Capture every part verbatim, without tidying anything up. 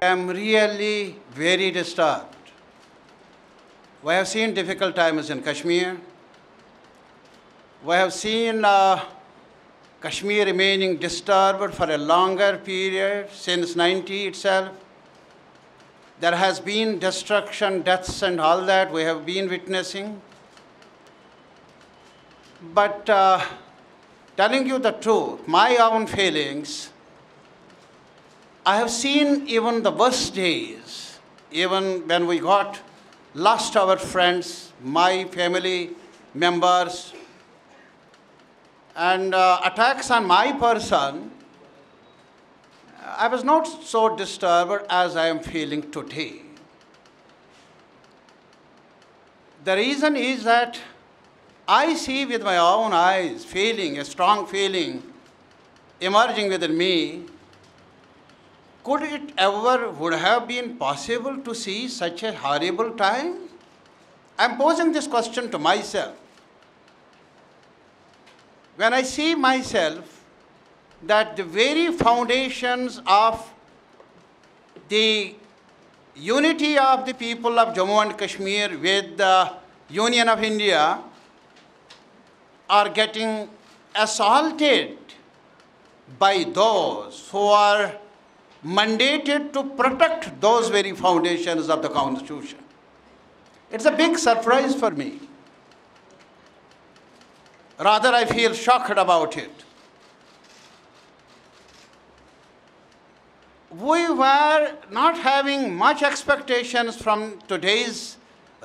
I am really very disturbed. We have seen difficult times in Kashmir. We have seen uh, Kashmir remaining disturbed for a longer period since ninety itself. There has been destruction, deaths and all that we have been witnessing. But uh, telling you the truth, my own feelings, I have seen even the worst days, even when we got lost our friends, my family members, and uh, attacks on my person. I was not so disturbed as I am feeling today. The reason is that I see with my own eyes feeling, a strong feeling emerging within me. Could it ever would have been possible to see such a horrible time? I'm posing this question to myself. When I see myself that the very foundations of the unity of the people of Jammu and Kashmir with the Union of India are getting assaulted by those who are mandated to protect those very foundations of the Constitution. It's a big surprise for me. Rather, I feel shocked about it. We were not having much expectations from today's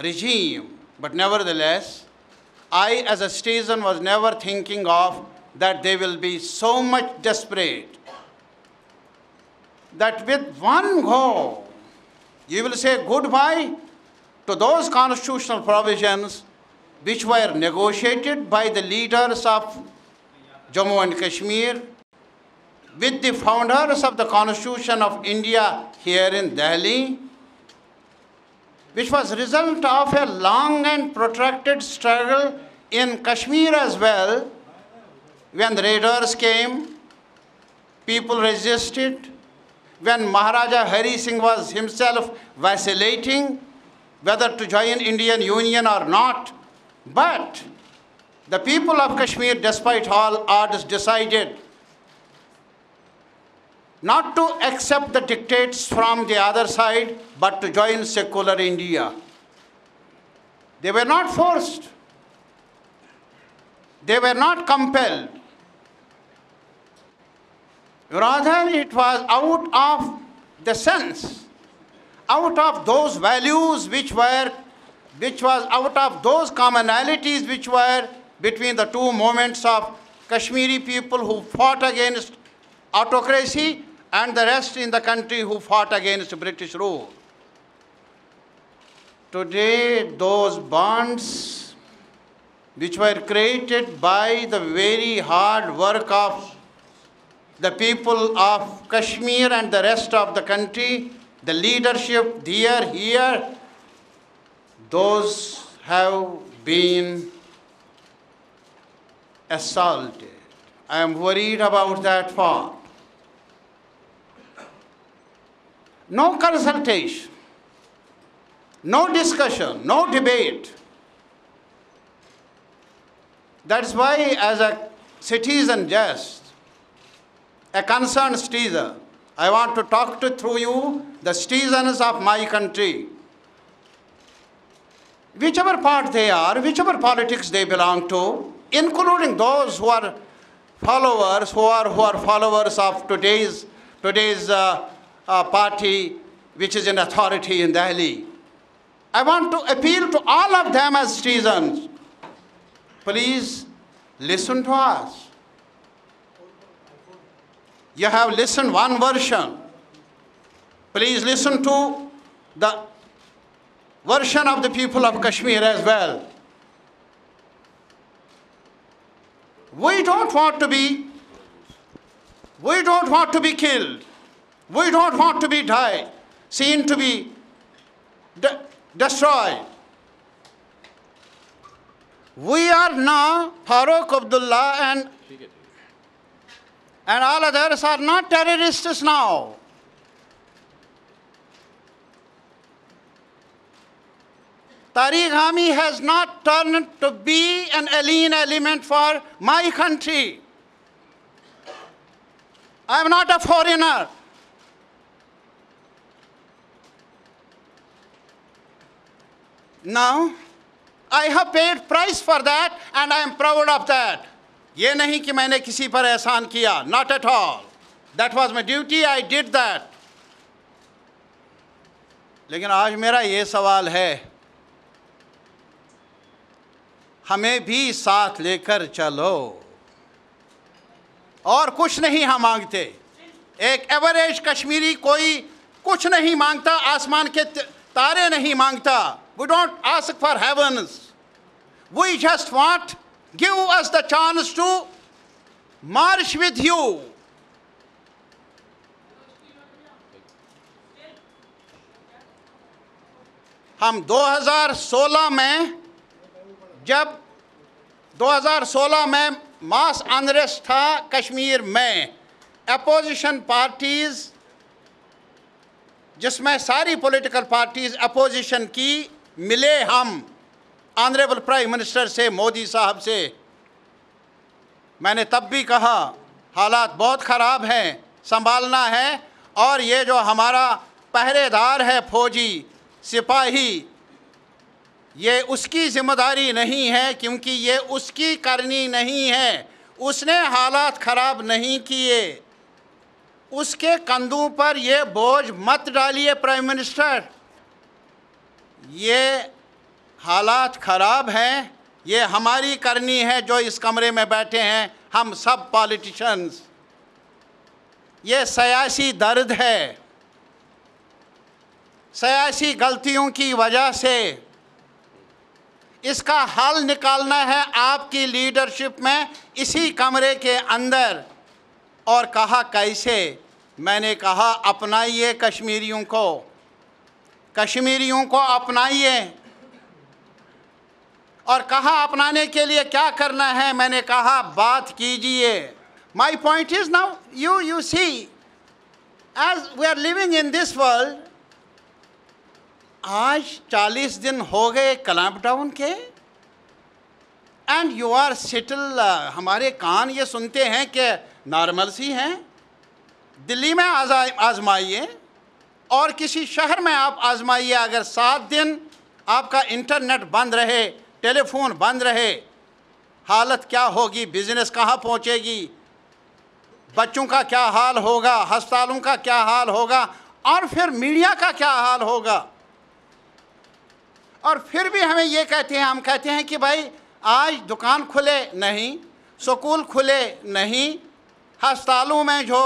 regime, but nevertheless, I as a citizen was never thinking of that they will be so much desperate that with one go, you will say goodbye to those constitutional provisions which were negotiated by the leaders of Jammu and Kashmir with the founders of the Constitution of India here in Delhi, which was a result of a long and protracted struggle in Kashmir as well. When the raiders came, people resisted. When Maharaja Hari Singh was himself vacillating whether to join Indian Union or not, but the people of Kashmir, despite all odds, decided not to accept the dictates from the other side, but to join secular India. They were not forced. They were not compelled. Rather, it was out of the sense, out of those values which were, which was out of those commonalities which were between the two movements of Kashmiri people who fought against autocracy and the rest in the country who fought against British rule. Today, those bonds which were created by the very hard work of the people of Kashmir and the rest of the country, the leadership there, here, those have been assaulted. I am worried about that part. No consultation, no discussion, no debate. That's why as a citizen just, a concerned citizen, I want to talk to through you the citizens of my country. Whichever part they are, whichever politics they belong to, including those who are followers, who are, who are followers of today's, today's uh, uh, party which is in authority in Delhi. I want to appeal to all of them as citizens. Please listen to us. You have listened one version. Please listen to the version of the people of Kashmir as well. We don't want to be, we don't want to be killed. We don't want to be died, seen to be de- destroyed. We are now, Farooq Abdullah and, and all others are not terrorists now. Tarigami has not turned to be an alien element for my country. I am not a foreigner. Now, I have paid price for that and I am proud of that. Ye nahi ki maine kisi par ehsan kiya, not at all. That was my duty, I did that. Lekin aaj mera ye sawal hai. ہمیں بھی ساتھ لے کر چلو. اور کچھ نہیں ہم مانگتے. ایک ایوریج کشمیری کوئی کچھ نہیں مانگتا. آسمان کے تارے نہیں مانگتا. We don't ask for heavens. We just want, give us the chance to march with you. ہم دو ہزار سولہ میں جب دو ہزار سولہ میں ماس انریسٹ تھا کشمیر میں, اپوزیشن پارٹیز جس میں ساری پولیٹیکل پارٹیز اپوزیشن کی, ملے ہم آنریبل پرائم منسٹر سے, مودی صاحب سے. میں نے تب بھی کہا حالات بہت خراب ہیں, سنبھالنا ہے, اور یہ جو ہمارا پہرے دار ہے فوجی سپاہی, یہ اس کی ذمہ داری نہیں ہے کیونکہ یہ اس کی کرنی نہیں ہے. اس نے حالات خراب نہیں کیے, اس کے کندھوں پر یہ بوجھ مت ڈالیے پرائم منسٹر. یہ حالات خراب ہیں, یہ ہماری کرنی ہے جو اس کمرے میں بیٹھے ہیں, ہم سب پالیٹیشنز. یہ سیاسی درد ہے, سیاسی غلطیوں کی وجہ سے. اس کا حل نکالنا ہے آپ کی لیڈرشپ میں, اسی کمرے کے اندر. اور کہا کیسے؟ میں نے کہا اپنائیے کشمیریوں کو, کشمیریوں کو اپنائیے. اور کہا اپنانے کے لیے کیا کرنا ہے؟ میں نے کہا بات کیجئے. My point is now you you see as we are living in this world. آج چالیس دن ہو گئے کلاپ ڈاؤن کے, اینڈ یو آر سٹل. ہمارے کان یہ سنتے ہیں کہ نارمل سی ہیں. دلی میں آزمائیے اور کسی شہر میں آپ آزمائیے. اگر سات دن آپ کا انٹرنیٹ بند رہے, ٹیلی فون بند رہے, حالت کیا ہوگی؟ بزنس کہاں پہنچے گی؟ بچوں کا کیا حال ہوگا؟ ہسپتالوں کا کیا حال ہوگا؟ اور پھر میڈیا کا کیا حال ہوگا؟ اور پھر بھی ہمیں یہ کہتے ہیں, ہم کہتے ہیں کہ بھائی آج دکان کھلے نہیں, سکول کھلے نہیں, ہسپتالوں میں جو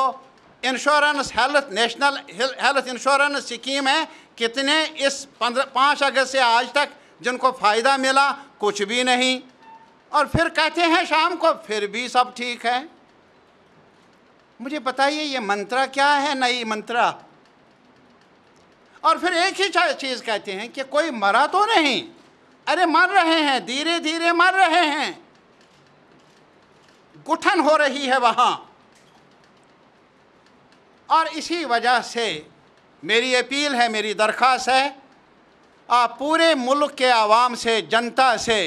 insurance health national health insurance scheme ہے, کتنے اس پندرہ پانچ اگست سے آج تک جن کو فائدہ ملا, کچھ بھی نہیں. اور پھر کہتے ہیں شام کو پھر بھی سب ٹھیک ہے. مجھے بتائیے یہ منترا کیا ہے, نئی منترا؟ اور پھر ایک ہی چیز کہتے ہیں کہ کوئی مرا تو نہیں. ارے مر رہے ہیں, دھیرے دھیرے مر رہے ہیں. گٹھن ہو رہی ہے وہاں. اور اسی وجہ سے میری اپیل ہے, میری درخواست ہے, آپ پورے ملک کے عوام سے, جنتا سے,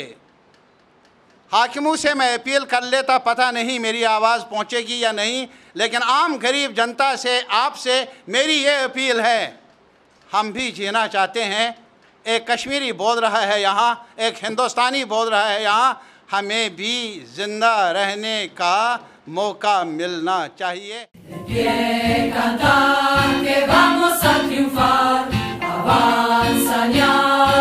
حاکموں سے میں اپیل کر لیتا, پتہ نہیں میری آواز پہنچے گی یا نہیں, لیکن عام غریب جنتا سے, آپ سے میری یہ اپیل ہے. ہم بھی جینا چاہتے ہیں. ایک کشمیری بول رہا ہے یہاں, ایک ہندوستانی بول رہا ہے یہاں. ہمیں بھی زندہ رہنے کا موقع ملنا چاہیے. یہ